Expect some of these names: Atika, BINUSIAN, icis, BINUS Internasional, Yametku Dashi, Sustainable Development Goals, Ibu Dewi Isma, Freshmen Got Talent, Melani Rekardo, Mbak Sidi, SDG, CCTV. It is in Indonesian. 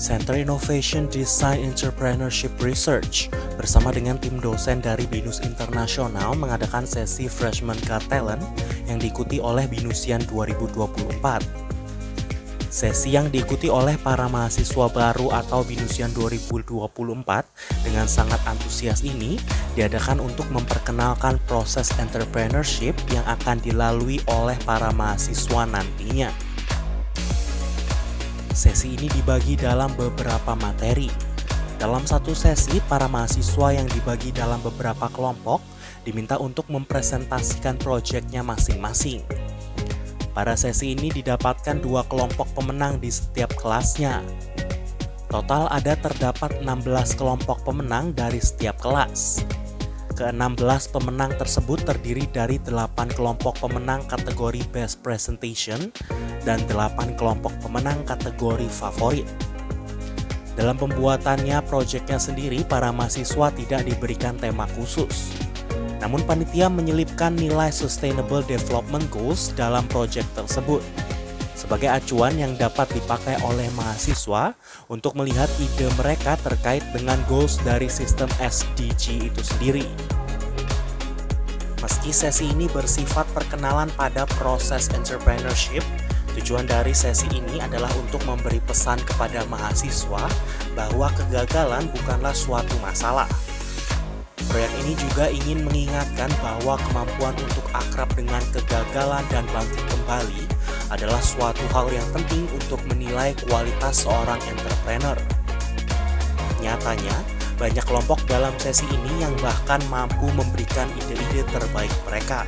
Center Innovation Design Entrepreneurship Research bersama dengan tim dosen dari BINUS Internasional mengadakan sesi Freshmen Got Talent yang diikuti oleh BINUSIAN 2024. Sesi yang diikuti oleh para mahasiswa baru atau BINUSIAN 2024 dengan sangat antusias ini diadakan untuk memperkenalkan proses entrepreneurship yang akan dilalui oleh para mahasiswa nantinya. Sesi ini dibagi dalam beberapa materi. Dalam satu sesi, para mahasiswa yang dibagi dalam beberapa kelompok diminta untuk mempresentasikan proyeknya masing-masing. Pada sesi ini didapatkan dua kelompok pemenang di setiap kelasnya. Total terdapat 16 kelompok pemenang dari setiap kelas. Ke-16 pemenang tersebut terdiri dari 8 kelompok pemenang kategori Best Presentation dan 8 kelompok pemenang kategori Favorit. Dalam pembuatannya proyeknya sendiri, para mahasiswa tidak diberikan tema khusus. Namun panitia menyelipkan nilai Sustainable Development Goals dalam proyek tersebut sebagai acuan yang dapat dipakai oleh mahasiswa untuk melihat ide mereka terkait dengan goals dari sistem SDG itu sendiri. Meski sesi ini bersifat perkenalan pada proses entrepreneurship, tujuan dari sesi ini adalah untuk memberi pesan kepada mahasiswa bahwa kegagalan bukanlah suatu masalah. Proyek ini juga ingin mengingatkan bahwa kemampuan untuk akrab dengan kegagalan dan bangkit kembali adalah suatu hal yang penting untuk menilai kualitas seorang entrepreneur. Nyatanya, banyak kelompok dalam sesi ini yang bahkan mampu memberikan ide-ide terbaik mereka.